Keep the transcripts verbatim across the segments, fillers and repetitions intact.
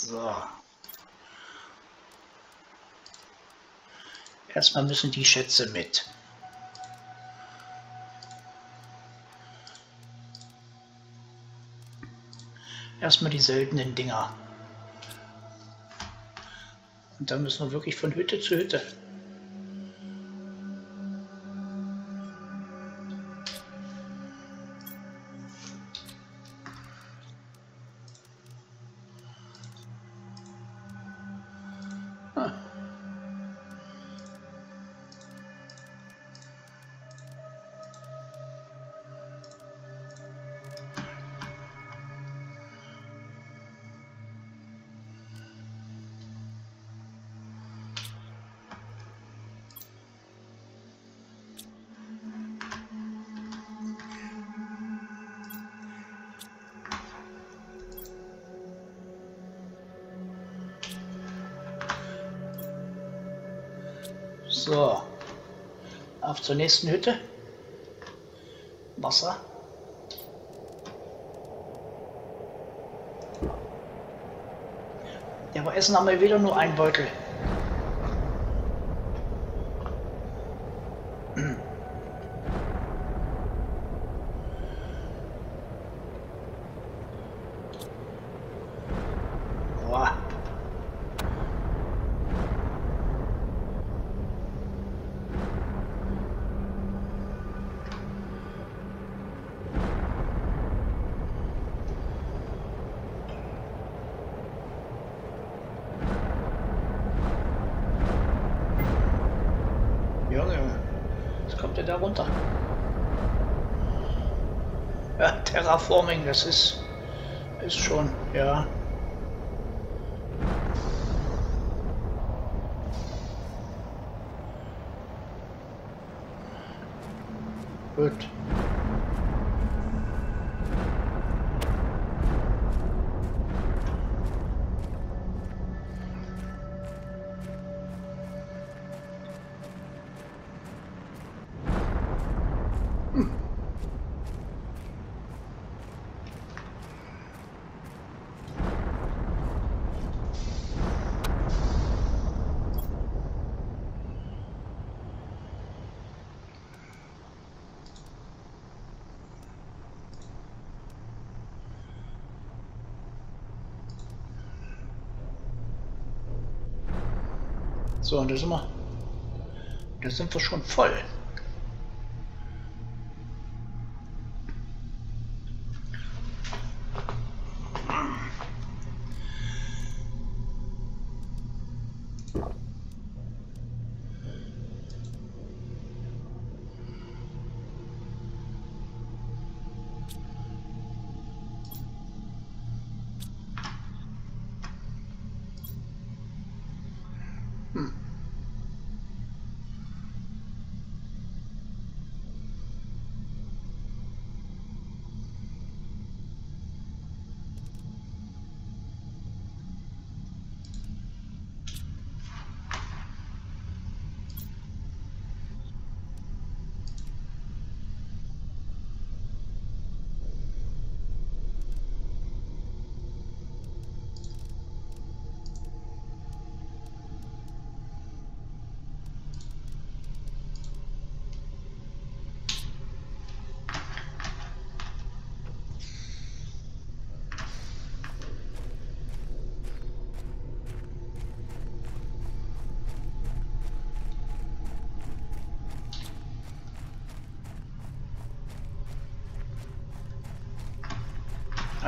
So. Erstmal müssen die Schätze mit. Erstmal die seltenen Dinger. Und dann müssen wir wirklich von Hütte zu Hütte. So, auf zur nächsten Hütte. Wasser. Ja, aber Essen haben wir wieder nur einen Beutel. Da runter. Ja, Terraforming, das ist, ist schon, ja. Gut. So, und da sind wir, da sind wir schon voll.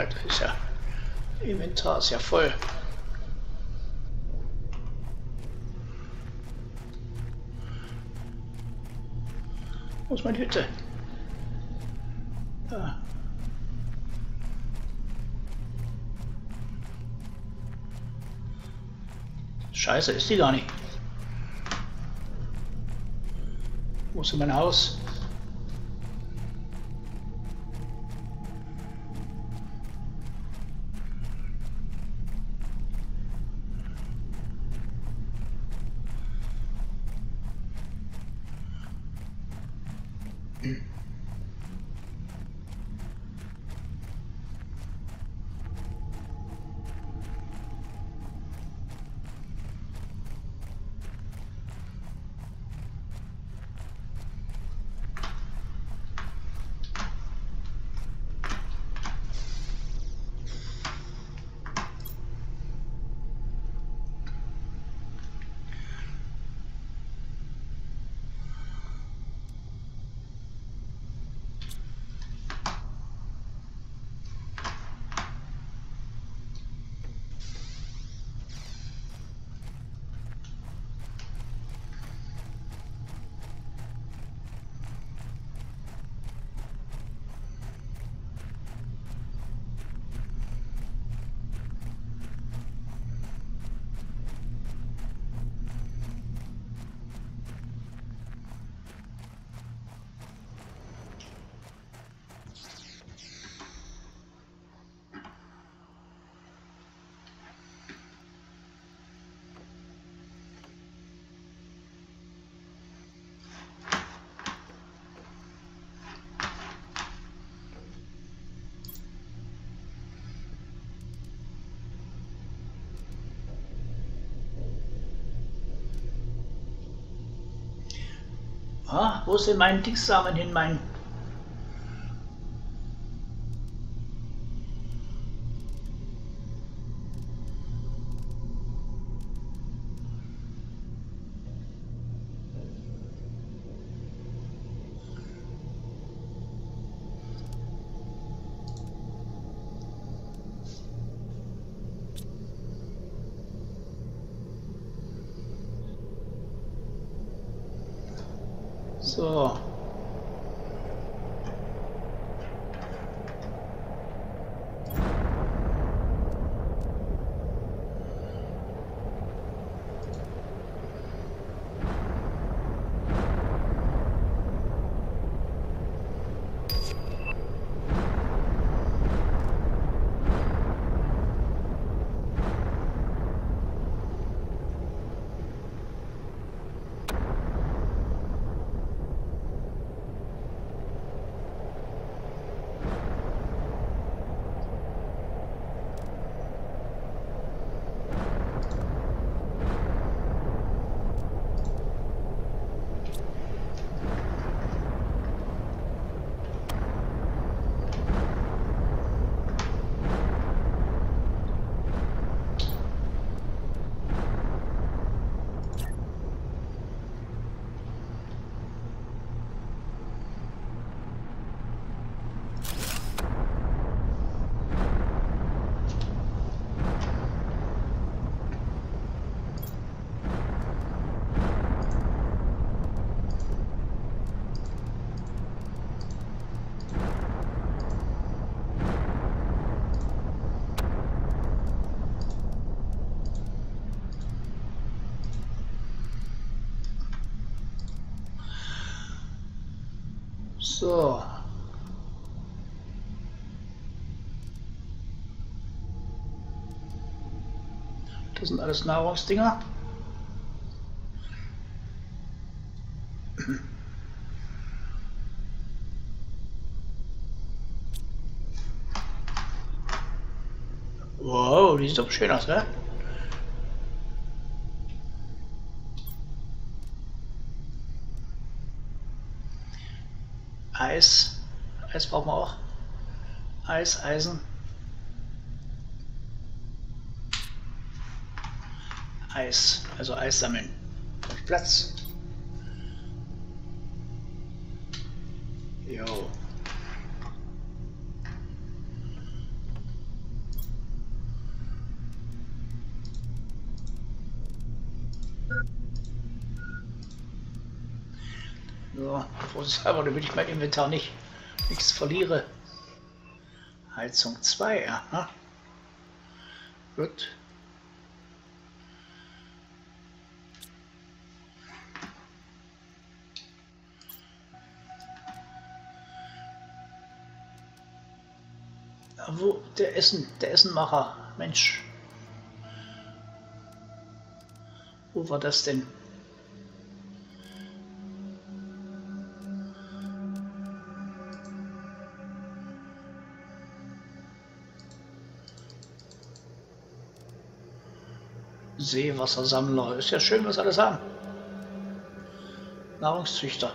Das ist ja, Inventar ist ja voll. Wo ist meine Hütte? Da. Scheiße, ist die gar nicht. Wo ist denn mein Haus? Ah, wo ist denn mein Dicksamen hin, mein... So. So. Das sind alles Nahrungsdinger. Wow, die sieht doch schön aus, ne? Eis, Eis brauchen wir auch. Eis, Eisen. Eis, also Eis sammeln. Platz. Jo. So, vorsichtshalber, damit ich mein Inventar nicht nichts verliere. Heizung zwei, aha. Gut. Ja, wo der Essen, der Essenmacher, Mensch. Wo war das denn? Seewassersammler. Ist ja schön, was alles haben. Nahrungszüchter.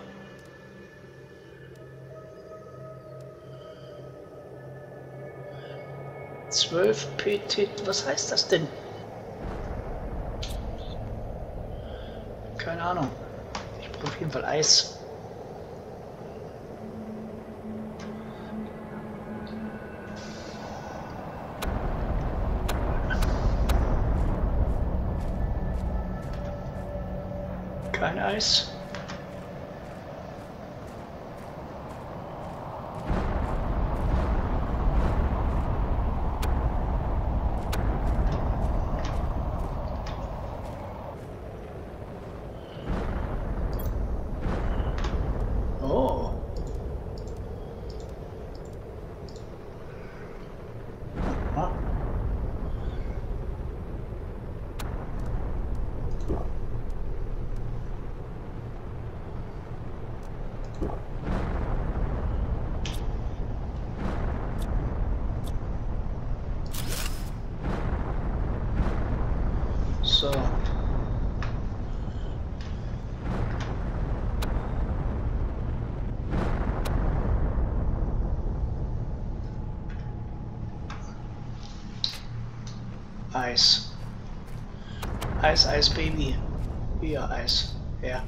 zwölf P T. Was heißt das denn? Keine Ahnung. Ich brauche auf jeden Fall Eis. Kein Eis. Oh. Aha. So. Eis. Eis, Eis, Baby. Hier, Eis. Ja.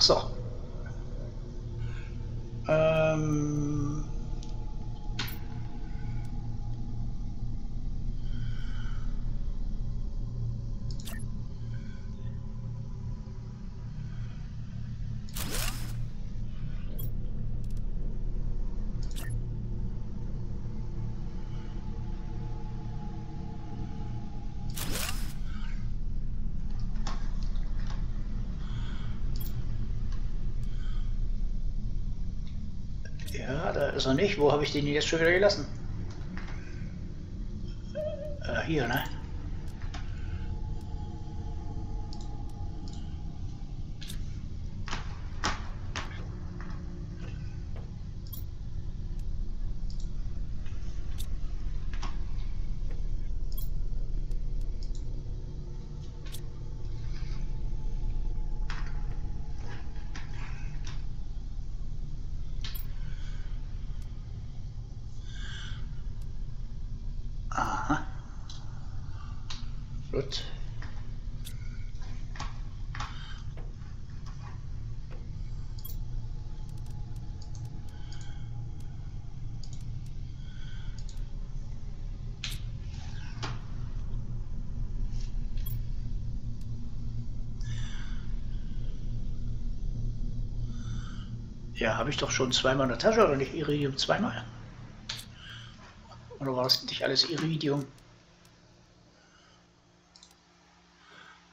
So. Ähm. Ja, da ist er nicht. Wo habe ich den jetzt schon wieder gelassen? Äh, hier, ne? Gut. Ja, habe ich doch schon zweimal in der Tasche, oder nicht? Iridium zweimal. Oder war das nicht alles Iridium?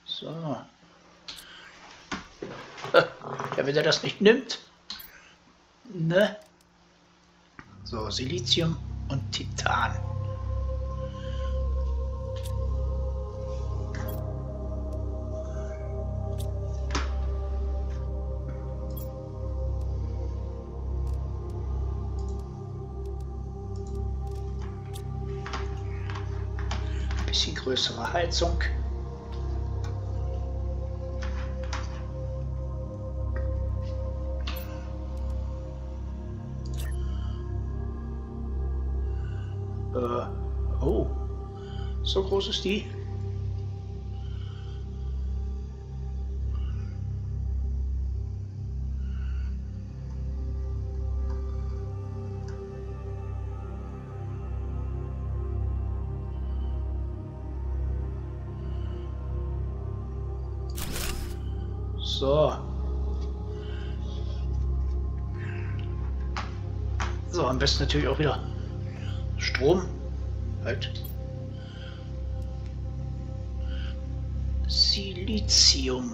So. Ja, wenn er das nicht nimmt, ne? So, Silizium und Titan. Ein bisschen größere Heizung. Oh, so groß ist die. So. So, am besten natürlich auch wieder Strom. Halt. Silizium.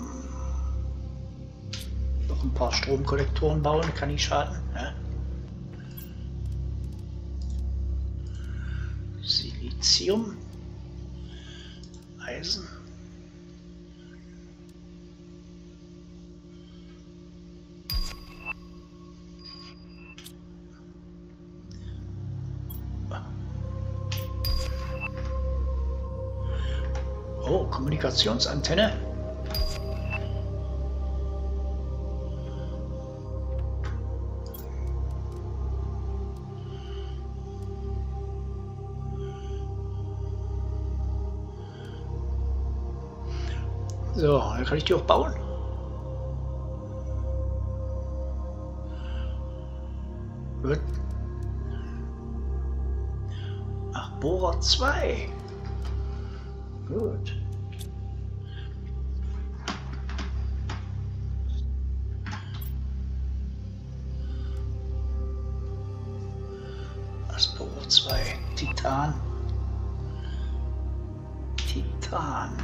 Noch ein paar Stromkollektoren bauen, kann nicht schaden. Ja. Silizium. Eisen. Oh, Kommunikationsantenne. So, dann kann ich die auch bauen. Gut. Ach, Bohrer zwei. Gut. Was braucht zwei? Titan. Titan.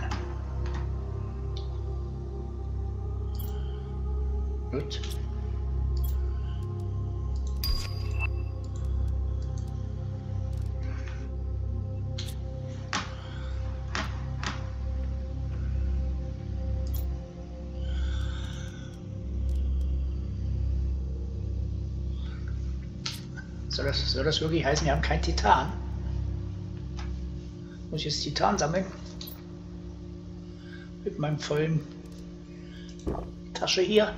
Gut. Soll das, soll das wirklich heißen, wir haben kein Titan? Muss ich jetzt Titan sammeln? Mit meinem vollen Tasche hier.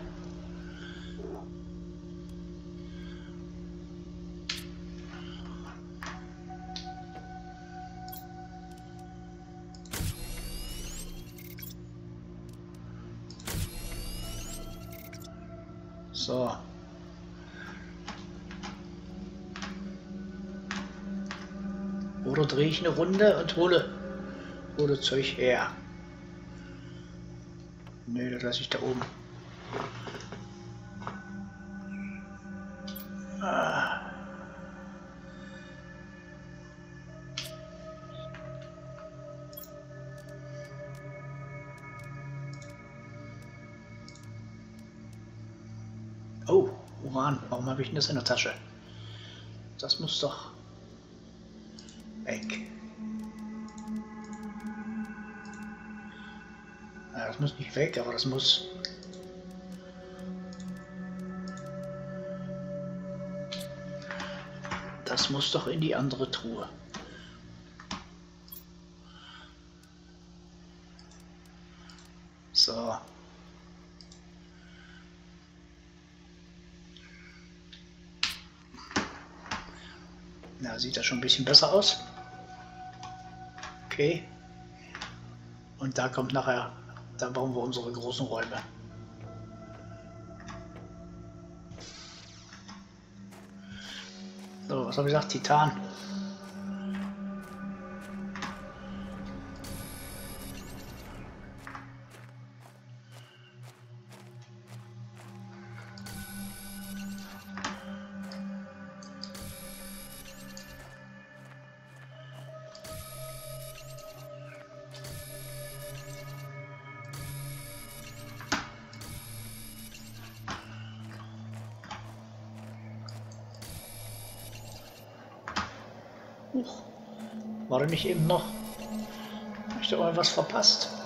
So. Oder drehe ich eine Runde und hole, hole Zeug her. Nö, das lasse ich da oben. Ah. Oh, Uran. Warum habe ich denn das in der Tasche? Das muss doch... weg. Ja, das muss nicht weg, aber das muss... Das muss doch in die andere Truhe. So. Na, sieht das schon ein bisschen besser aus. Okay. Und da kommt nachher, da bauen wir unsere großen Räume. So, was habe ich gesagt? Titan. War da nicht eben noch? Hab ich da irgendwas verpasst?